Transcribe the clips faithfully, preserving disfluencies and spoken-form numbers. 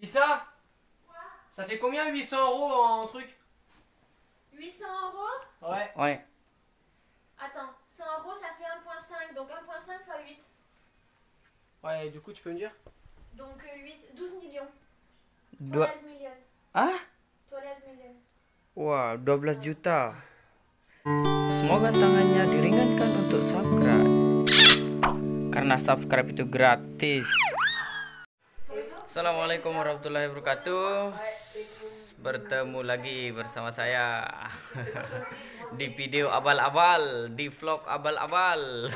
Lisa, quoi? Ça fait combien huit cents euros en truc? Huit cents euros? Ouais. Ouais. Attends, cent euros ça fait un virgule cinq, donc un virgule cinq fois huit. Ouais, et du coup tu peux me dire? Donc douze millions. dua belas million. Ah? dua belas million. Wah, wow, dua belas juta. Semoga tangannya diringankan untuk subscribe, karena subscribe itu gratis. Assalamualaikum warahmatullahi wabarakatuh. Bertemu lagi bersama saya di video abal-abal, di vlog abal-abal.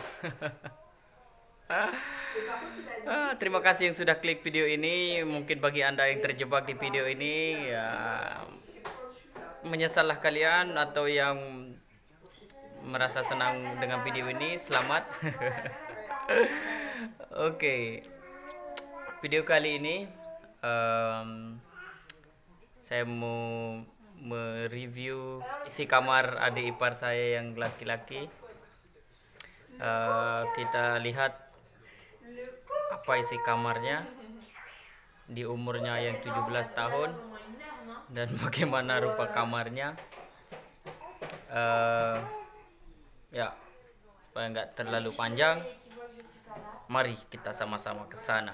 Ah, terima kasih yang sudah klik video ini. Mungkin bagi Anda yang terjebak di video ini, ya, menyesallah kalian, atau yang merasa senang dengan video ini, selamat. Oke, okay. Video kali ini um, saya mau mereview isi kamar adik ipar saya yang laki-laki. Uh, kita lihat apa isi kamarnya di umurnya yang tujuh belas tahun dan bagaimana rupa kamarnya, uh, ya, supaya nggak terlalu panjang. Mari kita sama-sama ke sana.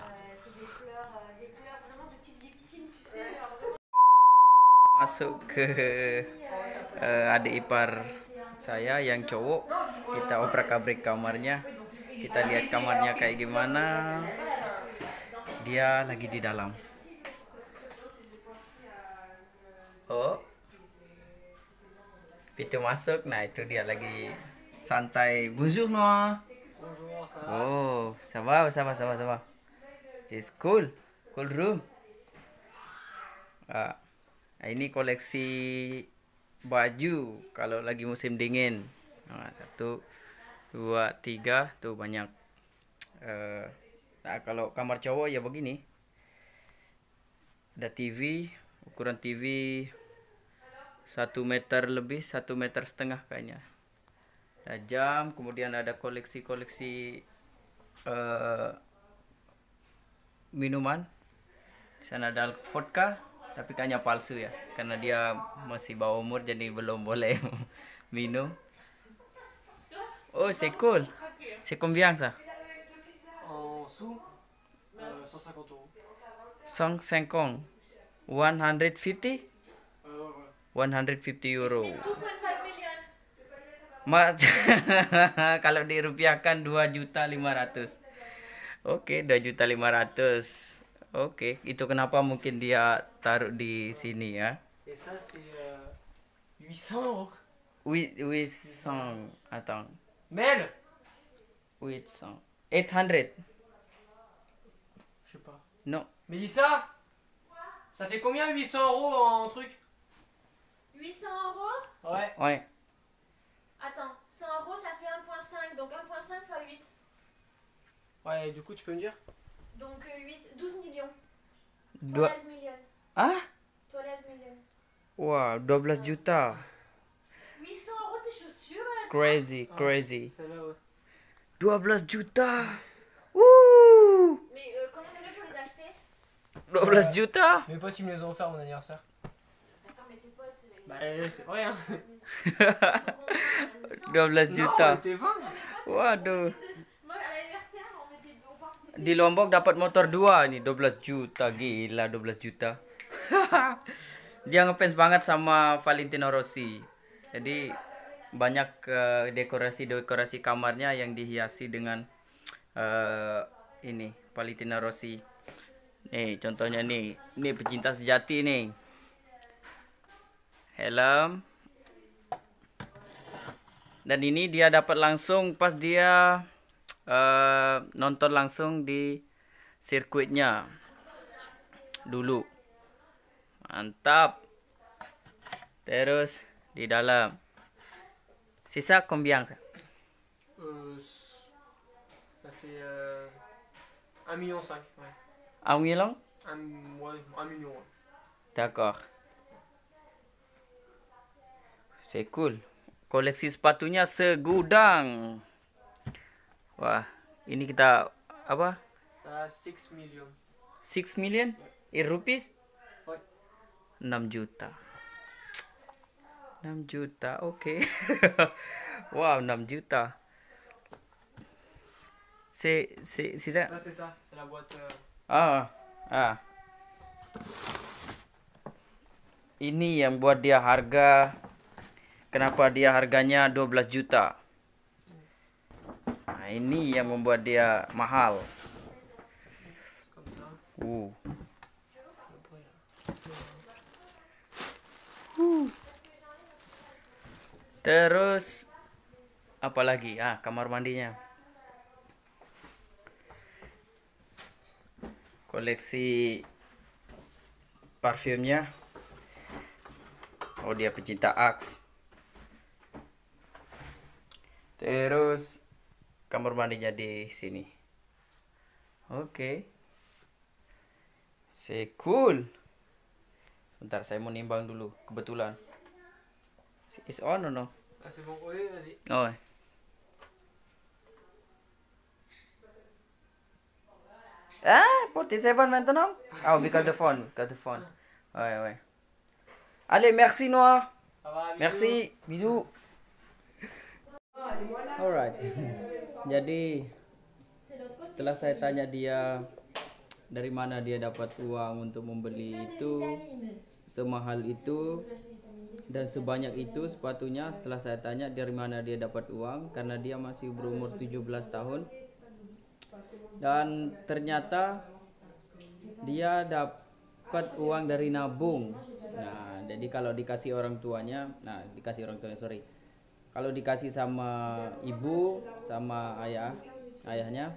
Masuk ke uh, adik ipar saya yang cowok, kita obrak-abrik kamarnya. Kita lihat kamarnya kayak gimana. Dia lagi di dalam. Oh, pintu masuk. Nah, itu dia lagi santai. Bonjour Noah. Oh, ça va, ça va, ça va, ça va. It's cool, cool room. Ah, ini koleksi baju kalau lagi musim dingin. Nah, satu, dua, tiga, tuh banyak. Uh, nah, kalau kamar cowok ya begini. Ada T V, ukuran T V satu meter lebih, satu meter setengah kayaknya. Ada jam, kemudian ada koleksi-koleksi uh, minuman. Di sana ada vodka, tapi kayaknya palsu ya, karena dia masih bawah umur jadi belum boleh minum. Oh, c'est cool. C'est combien ça? En sous, euh, cent cinquante euros. cent cinquante. cent cinquante? cent cinquante euro. Kalau dirupiahkan dua juta lima ratus ribu. Oke, dua juta lima ratus ribu. Oke, itu kenapa mungkin dia taruh di sini ya. Et ça c'est huit cents. huit cents. Attends. Mel huit cents. huit cents. Je sais pas. Non. Mélissa, ça fait combien huit cents euros en truc? Huit cents euros? Ouais. Ouais. Attends, cent euros ça fait un virgule cinq, donc un virgule cinq fois huit. Ouais, et du coup tu peux me dire? Donc douze millions. dua belas million. Ah? dua belas million. Wow, dua belas juta. huit cents euros tes chaussures. Crazy, ah, crazy. Ouais. dua belas juta. Wouh! Mais euh, comment on fait pour les acheter? dua belas juta. Mes potes ils me les ont offert à mon anniversaire. Attends, mais tes potes les... Bah euh, c'est vrai hein. dua belas juta. Waduh. Di Lombok dapat motor dua nih, dua belas juta. Gila, dua belas juta. Dia ngefans banget sama Valentino Rossi. Jadi banyak dekorasi-dekorasi uh, kamarnya yang dihiasi dengan uh, ini Valentino Rossi. Nih contohnya nih, ini pecinta sejati nih. Helm. Dan ini dia dapat langsung pas dia Uh, nonton langsung di sirkuitnya dulu. Mantap. Terus di dalam sisa combien? Uh, ça fait euh, un virgule cinq million. Ouais. un million? un million. D'accord. C'est cool. Koleksi sepatunya segudang. Wah, ini kita apa? Saya enam million. enam million? In rupees? enam juta. enam juta, oke. Okay. Wow, enam juta. Si si sisa. Sisa sudah buat. Ah, ah. Ini yang buat dia harga, kenapa dia harganya dua belas juta. Nah, ini yang membuat dia mahal. Uh. Uh. Terus apa lagi? Ah, kamar mandinya. Koleksi parfumnya. Oh, dia pecinta Axe. Terus kamar mandinya di sini. Oke. Okay. Se cool. Bentar, saya mau nimbang dulu, kebetulan. Is on or no? Oh. Ah, forty-seven maintenant? Oh, we got the phone, got the phone. Ouais, ouais. Allez, merci Noah. Merci, bisous. Alright. Jadi setelah saya tanya dia dari mana dia dapat uang untuk membeli itu semahal itu dan sebanyak itu sepatunya, setelah saya tanya dari mana dia dapat uang, karena dia masih berumur tujuh belas tahun, dan ternyata dia dapat uang dari nabung. Nah, jadi kalau dikasih orang tuanya, nah dikasih orang tuanya sorry kalau dikasih sama ibu sama ayah ayahnya,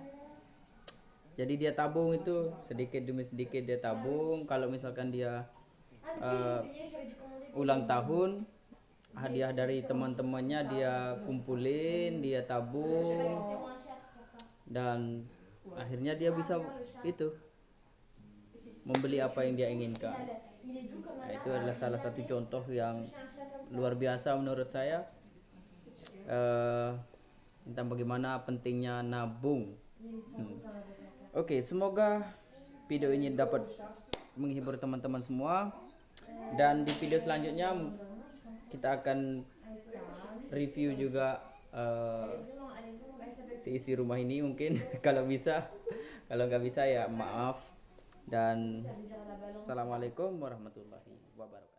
jadi dia tabung itu sedikit demi sedikit dia tabung. Kalau misalkan dia uh, ulang tahun, hadiah dari teman-temannya dia kumpulin, dia tabung, dan akhirnya dia bisa itu membeli apa yang dia inginkan. Nah, itu adalah salah satu contoh yang luar biasa menurut saya uh, tentang bagaimana pentingnya nabung. hmm. Oke, okay, semoga video ini dapat menghibur teman-teman semua, dan di video selanjutnya kita akan review juga uh, seisi rumah ini mungkin. Kalau bisa, kalau nggak bisa ya maaf, dan assalamualaikum warahmatullahi wabarakatuh.